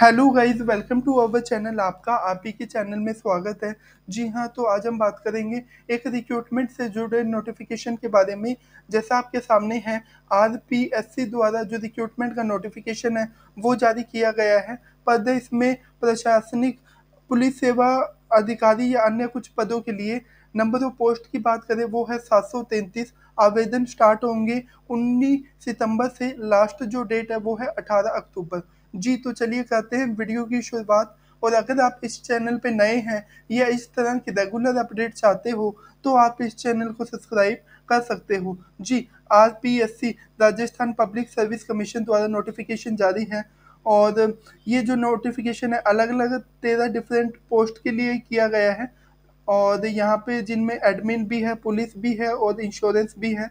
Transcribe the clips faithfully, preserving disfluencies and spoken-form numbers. Hello guys, welcome to our channel. आपका आप ही के चैनल में स्वागत है। जी हाँ, तो आज हम बात करेंगे एक रिक्रूटमेंट से जुड़े नोटिफिकेशन के बारे में। जैसा आपके सामने है, आरपीएससी द्वारा जो रिक्रूटमेंट का नोटिफिकेशन है वो जारी किया गया है। पद इसमें प्रशासनिक, पुलिस सेवा अधिकारी या अन्य कुछ पदों के लिए। नंबर ऑफ पोस्ट की बात करें वो है सात सौ तैंतीस। आवेदन स्टार्ट होंगे उन्नीस सितंबर से, लास्ट जो डेट है वो है अठारह अक्टूबर। जी तो चलिए करते हैं वीडियो की शुरुआत। और अगर आप इस चैनल पे नए हैं या इस तरह की रेगुलर अपडेट चाहते हो तो आप इस चैनल को सब्सक्राइब कर सकते हो। जी, RPSC Rajasthan public service commission द्वारा नोटिफिकेशन जारी है और ये जो नोटिफिकेशन है अलग अलग तेरह डिफरेंट पोस्ट के लिए किया गया है। और यहाँ पे जिनमें एडमिन भी है, पुलिस भी है और इंश्योरेंस भी है।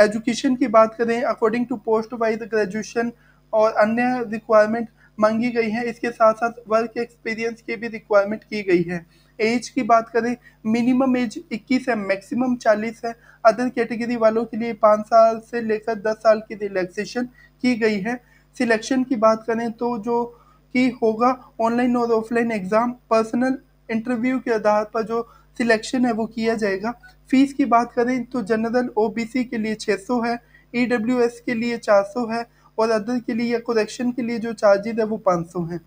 एजुकेशन की बात करें, according to post wise graduation और अन्य रिक्वायरमेंट मांगी गई है। इसके साथ साथ वर्क एक्सपीरियंस की भी रिक्वायरमेंट की गई है। एज की बात करें, मिनिमम एज इक्कीस है, मैक्सिमम चालीस है। अदर कैटेगरी वालों के लिए पाँच साल से लेकर दस साल की रिलैक्सेशन की गई है। सिलेक्शन की बात करें तो जो कि होगा ऑनलाइन और ऑफलाइन एग्ज़ाम, पर्सनल इंटरव्यू के आधार पर जो सिलेक्शन है वो किया जाएगा। फीस की बात करें तो जनरल ओबीसी के लिए छः सौ है, ईडब्ल्यूएस के लिए चार सौ है और अदर के लिए या करेक्शन के लिए जो चार्जेज है वो पाँच सौ है।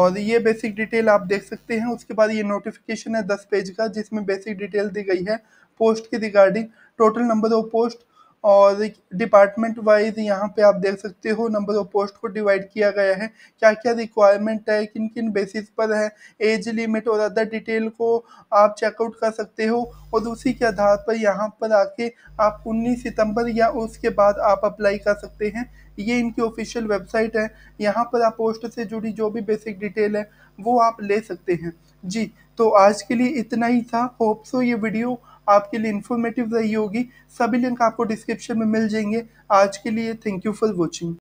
और ये बेसिक डिटेल आप देख सकते हैं। उसके बाद ये नोटिफिकेशन है दस पेज का, जिसमें बेसिक डिटेल दी गई है पोस्ट के regarding, total number of post और डिपार्टमेंट वाइज। यहाँ पे आप देख सकते हो नंबर ऑफ पोस्ट को डिवाइड किया गया है, क्या क्या रिक्वायरमेंट है, किन किन बेसिस पर है, एज लिमिट और अदर डिटेल को आप चेकआउट कर सकते हो। और उसी के आधार पर यहाँ पर आके आप उन्नीस सितंबर या उसके बाद आप अप्लाई कर सकते हैं। ये इनकी ऑफिशियल वेबसाइट है, यहाँ पर आप पोस्ट से जुड़ी जो भी बेसिक डिटेल है वो आप ले सकते हैं। जी तो आज के लिए इतना ही था। होप सो ये वीडियो आपके लिए इन्फॉर्मेटिव रही होगी। सभी लिंक आपको डिस्क्रिप्शन में मिल जाएंगे। आज के लिए थैंक यू फॉर वॉचिंग।